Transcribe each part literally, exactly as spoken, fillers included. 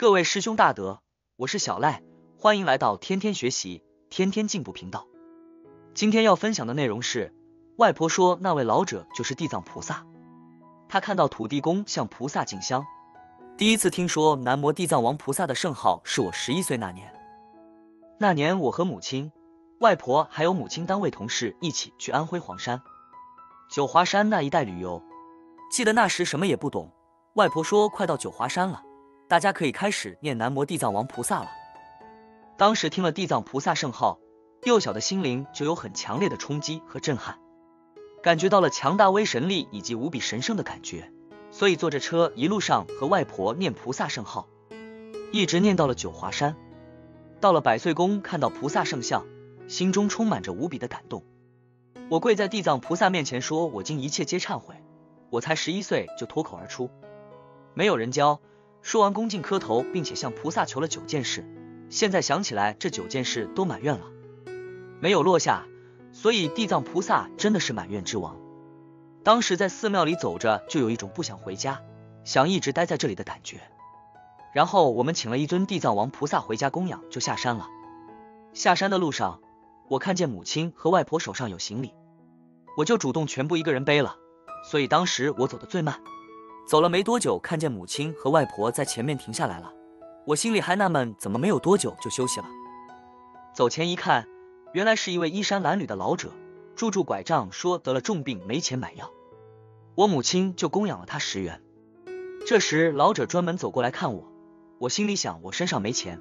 各位师兄大德，我是小赖，欢迎来到天天学习天天进步频道。今天要分享的内容是，外婆说那位老者就是地藏菩萨，她看到土地公向菩萨进香。第一次听说南无地藏王菩萨的圣号是我十一岁那年，那年我和母亲、外婆还有母亲单位同事一起去安徽黄山、九华山那一带旅游。记得那时什么也不懂，外婆说快到九华山了，大家可以开始念南无地藏王菩萨了。当时听了地藏菩萨圣号，幼小的心灵就有很强烈的冲击和震撼，感觉到了强大威神力以及无比神圣的感觉，所以坐着车一路上和外婆念菩萨圣号，一直念到了九华山。到了百岁宫，看到菩萨圣像，心中充满着无比的感动。我跪在地藏菩萨面前说，我经一切皆忏悔。我才十一岁就脱口而出，没有人教。说完恭敬磕头，并且向菩萨求了九件事，现在想起来这九件事都满愿了，没有落下，所以地藏菩萨真的是满愿之王。当时在寺庙里走着，就有一种不想回家，想一直待在这里的感觉。然后我们请了一尊地藏王菩萨回家供养，就下山了。下山的路上，我看见母亲和外婆手上有行李，我就主动全部一个人背了，所以当时我走得最慢。走了没多久，看见母亲和外婆在前面停下来了，我心里还纳闷怎么没有多久就休息了。走前一看，原来是一位衣衫褴褛的老者，拄住拐杖说得了重病没钱买药，我母亲就供养了他十元。这时老者专门走过来看我，我心里想我身上没钱，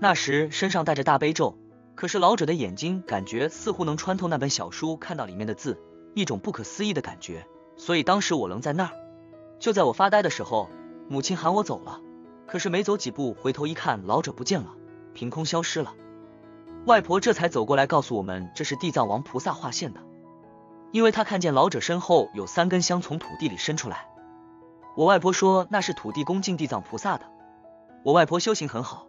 那时身上带着大悲咒，可是老者的眼睛感觉似乎能穿透那本小书，看到里面的字，一种不可思议的感觉，所以当时我愣在那儿。就在我发呆的时候，母亲喊我走了，可是没走几步，回头一看，老者不见了，凭空消失了。外婆这才走过来告诉我们，这是地藏王菩萨化现的，因为她看见老者身后有三根香从土地里伸出来。我外婆说那是土地公敬地藏菩萨的。我外婆修行很好，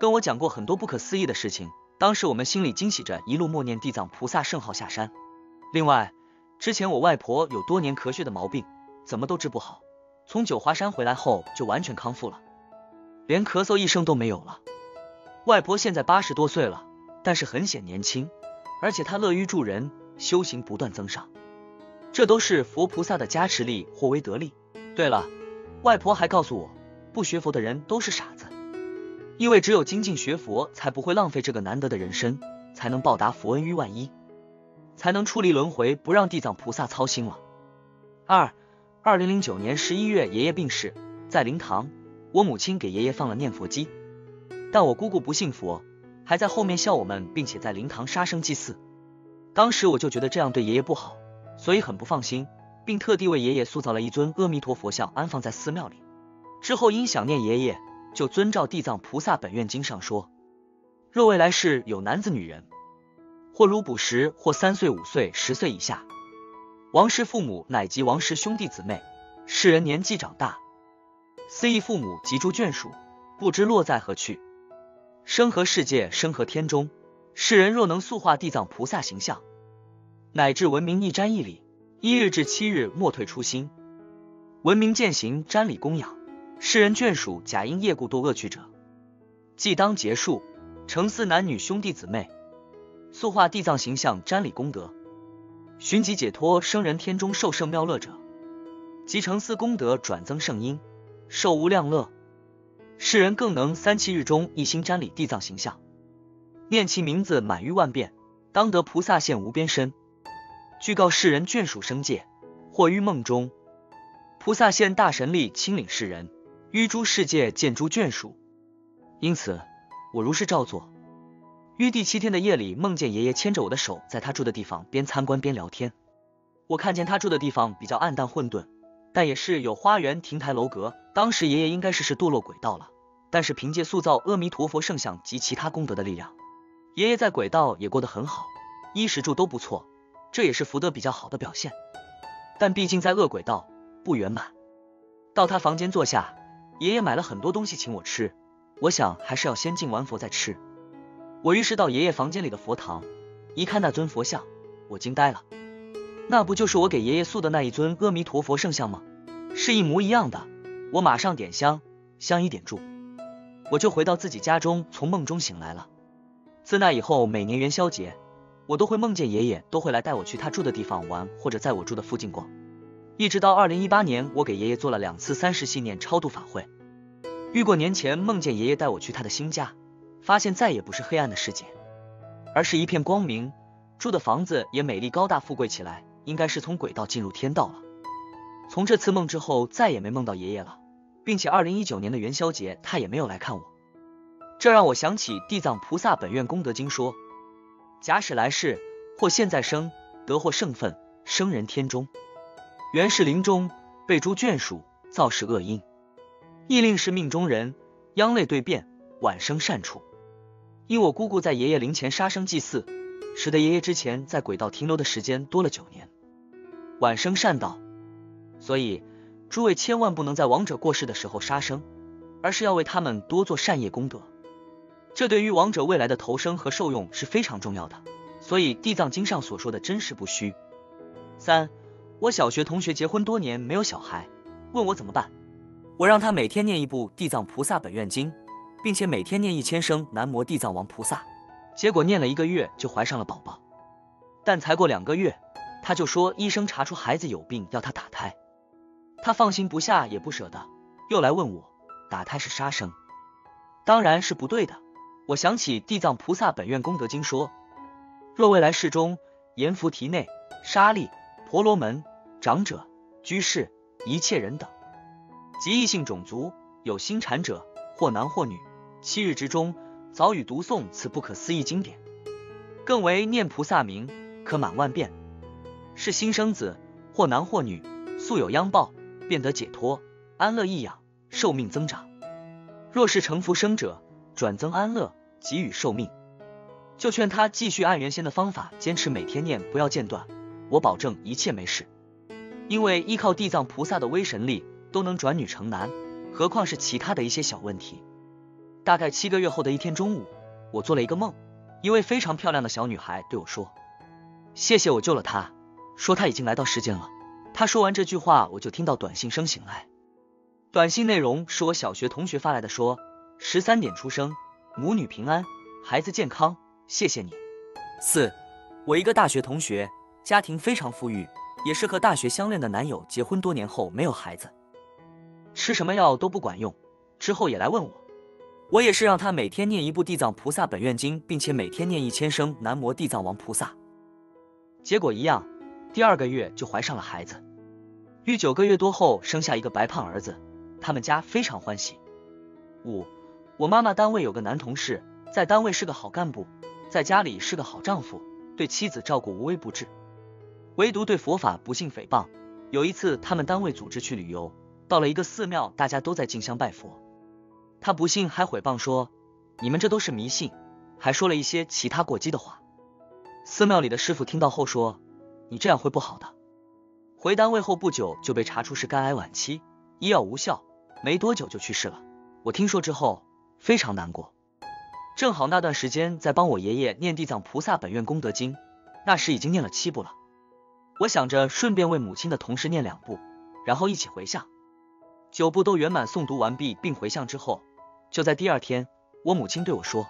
跟我讲过很多不可思议的事情，当时我们心里惊喜着，一路默念地藏菩萨圣号下山。另外，之前我外婆有多年咳血的毛病，怎么都治不好，从九华山回来后就完全康复了，连咳嗽一声都没有了。外婆现在八十多岁了，但是很显年轻，而且她乐于助人，修行不断增上，这都是佛菩萨的加持力或威德力。对了，外婆还告诉我，不学佛的人都是傻子，因为只有精进学佛，才不会浪费这个难得的人生，才能报答佛恩于万一，才能出离轮回，不让地藏菩萨操心了。二二零零九年十一月，爷爷病逝，在灵堂，我母亲给爷爷放了念佛机，但我姑姑不信佛，还在后面笑我们，并且在灵堂杀生祭祀。当时我就觉得这样对爷爷不好，所以很不放心，并特地为爷爷塑造了一尊阿弥陀佛像，安放在寺庙里。之后因想念爷爷，就遵照地藏菩萨本愿经上说，若未来世有男子女人，或如哺时，或三岁五岁十岁以下，王氏父母乃及王氏兄弟姊妹，世人年纪长大，思忆父母及诸眷属，不知落在何去，生何世界，生何天中。世人若能塑化地藏菩萨形象，乃至文明一瞻一礼，一日至七日莫退初心，文明践行瞻礼供养，世人眷属假因业故堕恶趣者，既当结束，诚思男女兄弟姊妹，塑化地藏形象瞻礼功德，寻即解脱，生人天中受圣妙乐者，即承思功德转增圣因，受无量乐。世人更能三七日中一心瞻礼地藏形象，念其名字满于万遍，当得菩萨现无边身，具告世人眷属生界，或于梦中，菩萨现大神力亲领世人，于诸世界见诸眷属。因此我如是照做，于第七天的夜里，梦见爷爷牵着我的手，在他住的地方边参观边聊天。我看见他住的地方比较暗淡混沌，但也是有花园、亭台楼阁，当时爷爷应该是是堕落轨道了，但是凭借塑造阿弥陀佛圣像及其他功德的力量，爷爷在轨道也过得很好，衣食住都不错，这也是福德比较好的表现。但毕竟在恶轨道不圆满。到他房间坐下，爷爷买了很多东西请我吃，我想还是要先敬完佛再吃。我于是到爷爷房间里的佛堂，一看那尊佛像，我惊呆了，那不就是我给爷爷塑的那一尊阿弥陀佛圣像吗？是一模一样的。我马上点香，香一点住，我就回到自己家中，从梦中醒来了。自那以后，每年元宵节，我都会梦见爷爷，都会来带我去他住的地方玩，或者在我住的附近逛。一直到二零一八年，我给爷爷做了两次三十信念超度法会。遇过年前梦见爷爷带我去他的新家，发现再也不是黑暗的世界，而是一片光明，住的房子也美丽高大富贵起来，应该是从鬼道进入天道了。从这次梦之后，再也没梦到爷爷了，并且二零一九年的元宵节他也没有来看我。这让我想起地藏菩萨本愿功德经说，假使来世或现在生，得获圣分，生人天中，原是灵中，被诸眷属，造是恶因，亦令是命中人，殃类对变，晚生善处。因我姑姑在爷爷灵前杀生祭祀，使得爷爷之前在鬼道停留的时间多了九年，晚生善道。所以诸位千万不能在亡者过世的时候杀生，而是要为他们多做善业功德，这对于亡者未来的投生和受用是非常重要的。所以地藏经上所说的真实不虚。三，我小学同学结婚多年没有小孩，问我怎么办，我让他每天念一部地藏菩萨本愿经，并且每天念一千声南无地藏王菩萨，结果念了一个月就怀上了宝宝。但才过两个月，他就说医生查出孩子有病，要他打胎。他放心不下也不舍得，又来问我打胎是杀生，当然是不对的。我想起地藏菩萨本愿功德经说，若未来世中，阎浮提内、沙利、婆罗门、长者、居士、一切人等及异性种族有心禅者，或男或女，七日之中，早与读诵此不可思议经典，更为念菩萨名，可满万遍，是新生子，或男或女，素有殃报，便得解脱，安乐益养，寿命增长。若是成福生者，转增安乐，给予寿命。就劝他继续按原先的方法坚持每天念，不要间断，我保证一切没事。因为依靠地藏菩萨的威神力，都能转女成男，何况是其他的一些小问题。大概七个月后的一天中午，我做了一个梦，一位非常漂亮的小女孩对我说，谢谢我救了她，说她已经来到世间了。她说完这句话，我就听到短信声醒来，短信内容是我小学同学发来的，说十三点出生，母女平安，孩子健康，谢谢你。四，我一个大学同学，家庭非常富裕，也是和大学相恋的男友结婚多年后没有孩子，吃什么药都不管用，之后也来问我，我也是让他每天念一部地藏菩萨本愿经，并且每天念一千声南无地藏王菩萨，结果一样，第二个月就怀上了孩子，于九个月多后生下一个白胖儿子，他们家非常欢喜。五，我妈妈单位有个男同事，在单位是个好干部，在家里是个好丈夫，对妻子照顾无微不至，唯独对佛法不信诽谤。有一次他们单位组织去旅游，到了一个寺庙，大家都在进香拜佛，他不信还毁谤说，你们这都是迷信，还说了一些其他过激的话。寺庙里的师傅听到后说，你这样会不好的。回单位后不久就被查出是肝癌晚期，医药无效，没多久就去世了。我听说之后非常难过，正好那段时间在帮我爷爷念地藏菩萨本愿功德经，那时已经念了七部了。我想着顺便为母亲的同时念两部，然后一起回向。九部都圆满诵读完毕并回向之后，就在第二天，我母亲对我说，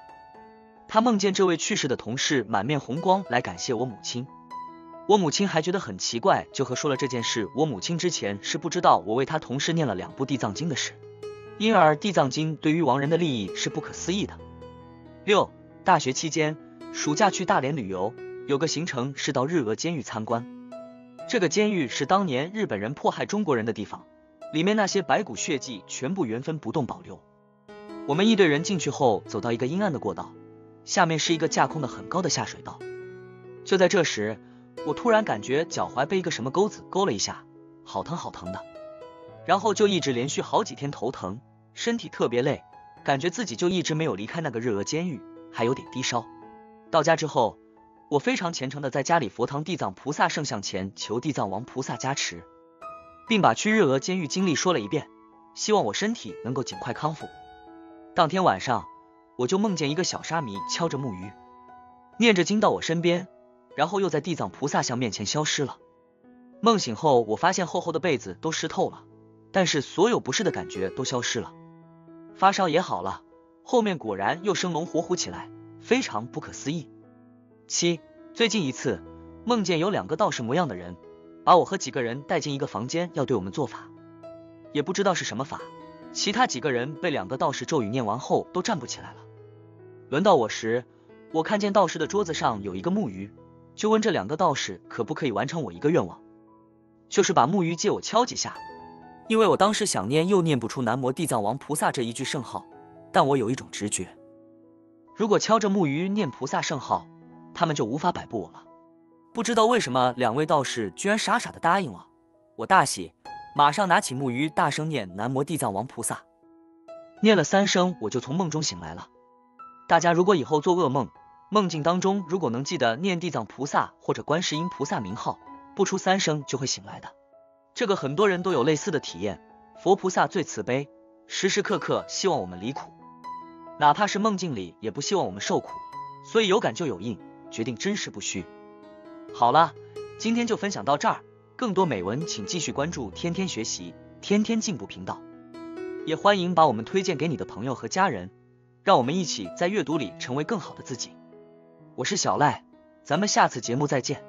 她梦见这位去世的同事满面红光来感谢我母亲。我母亲还觉得很奇怪，就和说了这件事。我母亲之前是不知道我为她同事念了两部地藏经的事，因而地藏经对于亡人的利益是不可思议的。六，大学期间暑假去大连旅游，有个行程是到日俄监狱参观。这个监狱是当年日本人迫害中国人的地方，里面那些白骨血迹全部原封不动保留。我们一队人进去后，走到一个阴暗的过道，下面是一个架空的很高的下水道。就在这时，我突然感觉脚踝被一个什么钩子勾了一下，好疼好疼的，然后就一直连续好几天头疼，身体特别累，感觉自己就一直没有离开那个日俄监狱，还有点低烧。到家之后，我非常虔诚的在家里佛堂地藏菩萨圣像前求地藏王菩萨加持，并把去日俄监狱经历说了一遍，希望我身体能够尽快康复。当天晚上，我就梦见一个小沙弥敲着木鱼，念着经到我身边，然后又在地藏菩萨像面前消失了。梦醒后，我发现厚厚的被子都湿透了，但是所有不适的感觉都消失了，发烧也好了，后面果然又生龙活虎起来，非常不可思议。七，最近一次梦见有两个道士模样的人，把我和几个人带进一个房间，要对我们做法，也不知道是什么法。其他几个人被两个道士咒语念完后都站不起来了。轮到我时，我看见道士的桌子上有一个木鱼，就问这两个道士可不可以完成我一个愿望，就是把木鱼借我敲几下。因为我当时想念又念不出南无地藏王菩萨这一句圣号，但我有一种直觉，如果敲着木鱼念菩萨圣号，他们就无法摆布我了。不知道为什么两位道士居然傻傻的答应了，我大喜，马上拿起木鱼大声念南无地藏王菩萨，念了三声我就从梦中醒来了。大家如果以后做噩梦，梦境当中如果能记得念地藏菩萨或者观世音菩萨名号，不出三声就会醒来的。这个很多人都有类似的体验，佛菩萨最慈悲，时时刻刻希望我们离苦，哪怕是梦境里也不希望我们受苦，所以有感就有应，决定真实不虚。好了，今天就分享到这儿，更多美文请继续关注天天学习天天进步频道，也欢迎把我们推荐给你的朋友和家人，让我们一起在阅读里成为更好的自己。我是小赖，咱们下次节目再见。